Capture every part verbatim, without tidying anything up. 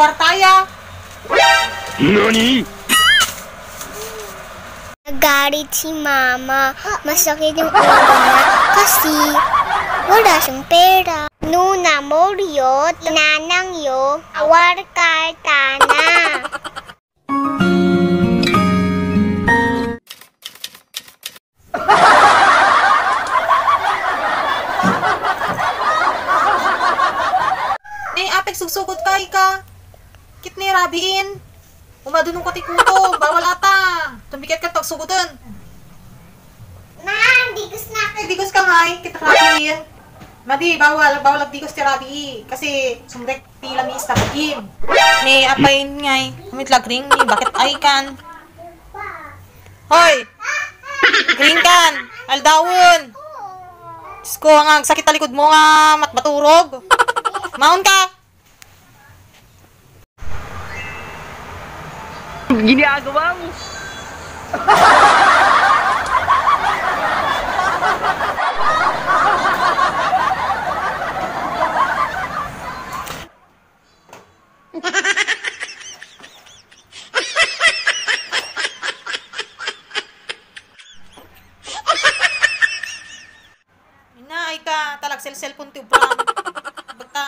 ekor tayang. Nani? Galit si mama, masakit yung ulo niya kasi wala siyang pera. Nuna moriyot, nanang yo, warkal tanah. Ni apek suksukot kay ka, kitni rabiin. Umadunong katikuto, bawal ata. Tumbikat ka, tagsugutan. Naan, digos na. Ay, digos ka nga eh, kitarabiin. Madi, bawal, bawal agdigos ti rabi. Kasi, sumrek ti lamis na bagim. Ni, apayin nga eh. Umitlag ring ni, bakit ay kan? Hoy! Green kan! Aldawon! Diyos ko, ang sakit talikod mo nga, matbaturog. Maon ka! Ginagawa mo. Ina, ika, talag sel-selpon ti ubang. Bagta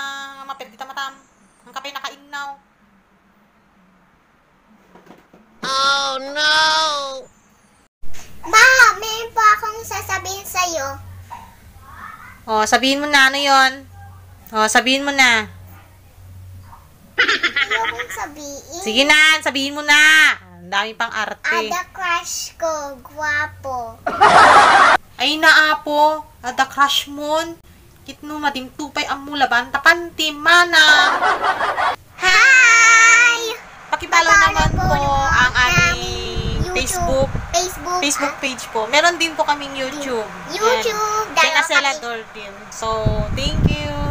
maperdi ta matam. Ang kapay nakainnaw. Oh no! Ma, may po akong sasabihin sa'yo. Oh, sabihin mo na. Ano yun? Oh, sabihin mo na. Ayokong sabihin. Sige na, sabihin mo na. Ang dami pang arte. Ada crush ko, guwapo. Ay naapo, ada crush mo. Kitno madimtupay ang mula banta pantim mana. Pakipalaw naman po ang aming Facebook, Facebook Facebook page po. Meron din po kaming YouTube. YouTube. Then, Dayocela Dordim. So, thank you.